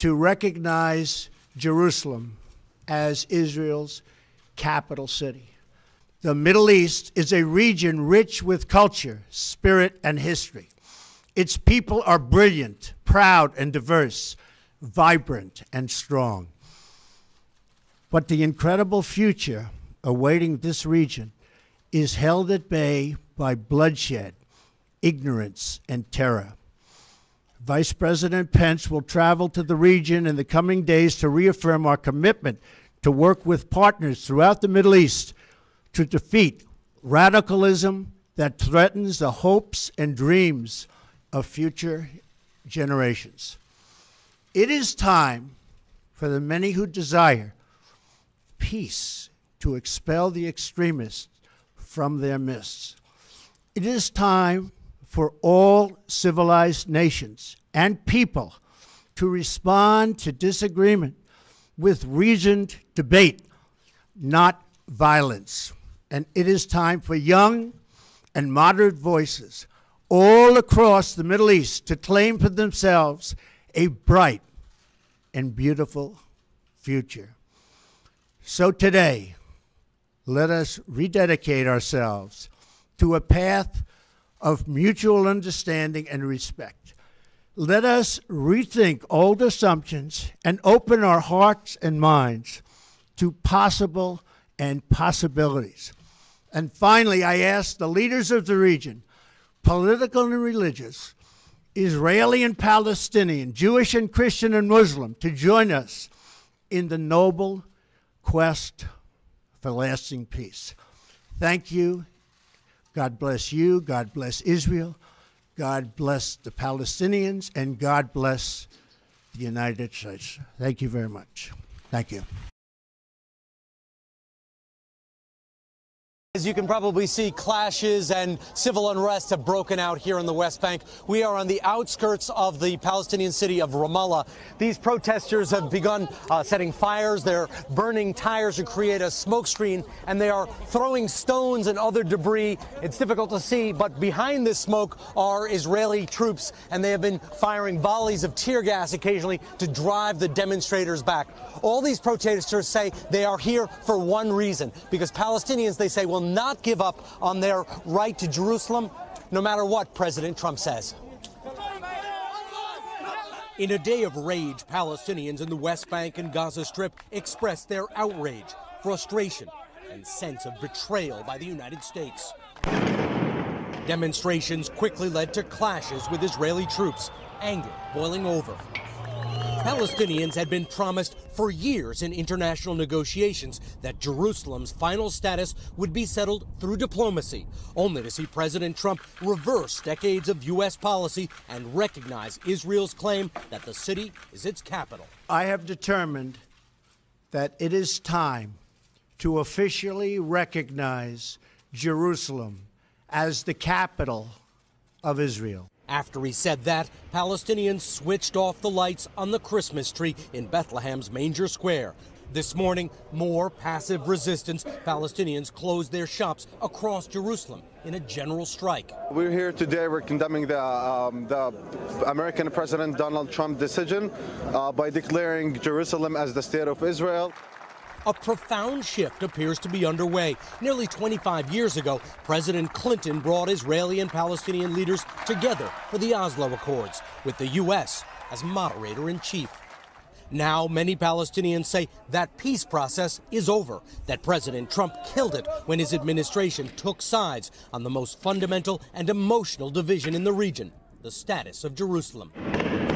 to recognize Jerusalem as Israel's capital city. The Middle East is a region rich with culture, spirit, and history. Its people are brilliant, proud, and diverse, vibrant, and strong. But the incredible future awaiting this region is held at bay by bloodshed, ignorance, and terror. Vice President Pence will travel to the region in the coming days to reaffirm our commitment to work with partners throughout the Middle East to defeat radicalism that threatens the hopes and dreams of future generations. It is time for the many who desire peace to expel the extremists from their midst. It is time for all civilized nations and people to respond to disagreement with reasoned debate, not violence. And it is time for young and moderate voices all across the Middle East to claim for themselves a bright and beautiful future. So today, let us rededicate ourselves to a path of mutual understanding and respect. Let us rethink old assumptions and open our hearts and minds to possibilities. And finally, I ask the leaders of the region, political and religious, Israeli and Palestinian, Jewish and Christian and Muslim, to join us in the noble quest for lasting peace. Thank you. God bless you. God bless Israel. God bless the Palestinians. And God bless the United States. Thank you very much. Thank you. As you can probably see, clashes and civil unrest have broken out here in the West Bank. We are on the outskirts of the Palestinian city of Ramallah. These protesters have begun setting fires. They're burning tires to create a smoke screen, and they are throwing stones and other debris. It's difficult to see, but behind this smoke are Israeli troops, and they have been firing volleys of tear gas occasionally to drive the demonstrators back. All these protesters say they are here for one reason, because Palestinians, they say, will not give up on their right to Jerusalem, no matter what President Trump says. In a day of rage, Palestinians in the West Bank and Gaza Strip expressed their outrage, frustration, and sense of betrayal by the United States. Demonstrations quickly led to clashes with Israeli troops, anger boiling over. Palestinians had been promised for years in international negotiations that Jerusalem's final status would be settled through diplomacy, only to see President Trump reverse decades of U.S. policy and recognize Israel's claim that the city is its capital. I have determined that it is time to officially recognize Jerusalem as the capital of Israel. After he said that, Palestinians switched off the lights on the Christmas tree in Bethlehem's Manger Square. This morning, more passive resistance. Palestinians closed their shops across Jerusalem in a general strike. We're here today. We're condemning the American President Donald Trump's decision by declaring Jerusalem as the state of Israel. A profound shift appears to be underway. Nearly 25 years ago, President Clinton brought Israeli and Palestinian leaders together for the Oslo Accords, with the U.S. as moderator-in-chief. Now, many Palestinians say that peace process is over, that President Trump killed it when his administration took sides on the most fundamental and emotional division in the region, the status of Jerusalem.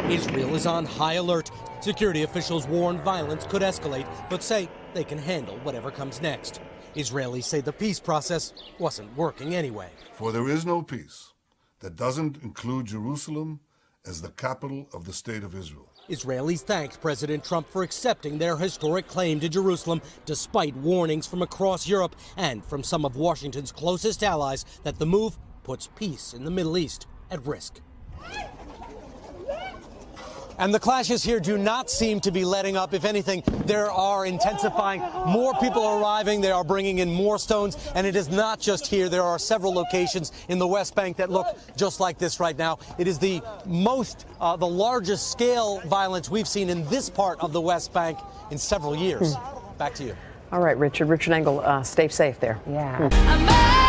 Israel is on high alert. Security officials warn violence could escalate, but say they can handle whatever comes next. Israelis say the peace process wasn't working anyway. For there is no peace that doesn't include Jerusalem as the capital of the state of Israel. Israelis thanked President Trump for accepting their historic claim to Jerusalem, despite warnings from across Europe and from some of Washington's closest allies that the move puts peace in the Middle East at risk. And the clashes here do not seem to be letting up. If anything, there are intensifying. More people are arriving. They are bringing in more stones. And it is not just here. There are several locations in the West Bank that look just like this right now. It is the most, the largest scale violence we've seen in this part of the West Bank in several years. Back to you. All right, Richard. Richard Engel, stay safe there. Yeah.